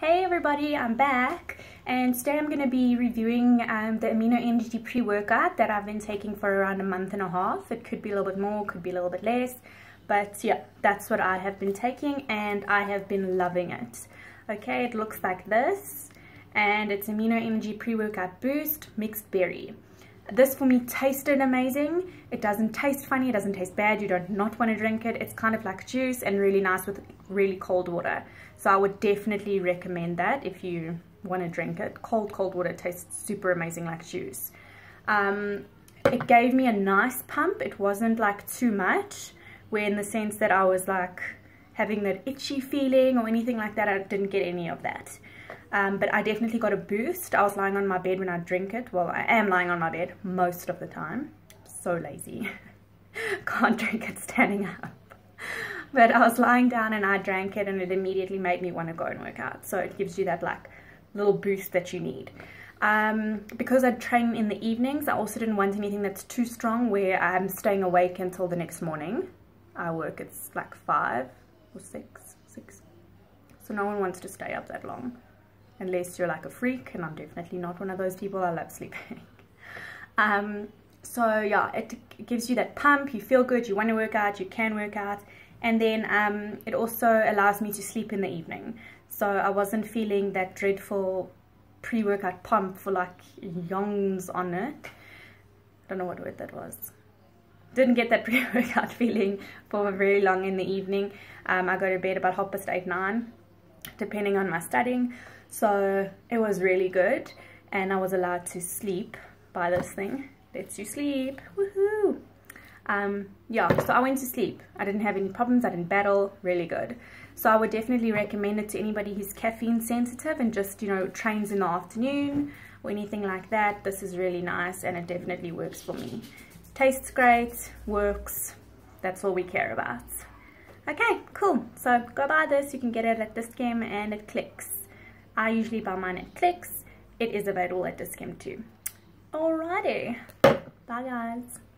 Hey everybody, I'm back, and today I'm going to be reviewing the Amino Energy Pre-Workout that I've been taking for around a month and a half. It could be a little bit more, could be a little bit less, but yeah, that's what I have been taking and I have been loving it. Okay, it looks like this, and it's Amino Energy Pre-Workout Boost Mixed Berry. This for me tasted amazing. It doesn't taste funny, it doesn't taste bad, you don't not want to drink it. It's kind of like juice and really nice with really cold water. So I would definitely recommend that if you want to drink it. Cold water tastes super amazing like juice. It gave me a nice pump. It wasn't like too much, where in the sense that I was like having that itchy feeling or anything like that. I didn't get any of that. But I definitely got a boost. I was lying on my bed when I drank it. Well, I am lying on my bed most of the time. So lazy. Can't drink it standing up. But I was lying down and I drank it, and it immediately made me want to go and work out. So it gives you that like little boost that you need. Because I train in the evenings, I also didn't want anything that's too strong where I'm staying awake until the next morning. I work, it's like 5 or 6. So no one wants to stay up that long. Unless you're like a freak, and I'm definitely not one of those people. I love sleeping. So yeah, it gives you that pump, you feel good, you want to work out, you can work out. And then it also allows me to sleep in the evening. So I wasn't feeling that dreadful pre-workout pump for like yongs on it. I don't know what word that was. Didn't get that pre-workout feeling for very long in the evening. I go to bed about 8:30, 9:30. Depending on my studying, so it was really good, and I was allowed to sleep by this thing. Lets you sleep, woohoo! Yeah, so I went to sleep. I didn't have any problems, I didn't battle, really good. So I would definitely recommend it to anybody who's caffeine sensitive and just, you know, trains in the afternoon or anything like that. This is really nice, and it definitely works for me. Tastes great, works, that's all we care about. Okay, cool. So go buy this. You can get it at Dischem and at Clicks. I usually buy mine at Clicks. It is available at Dischem too. Alrighty. Bye guys.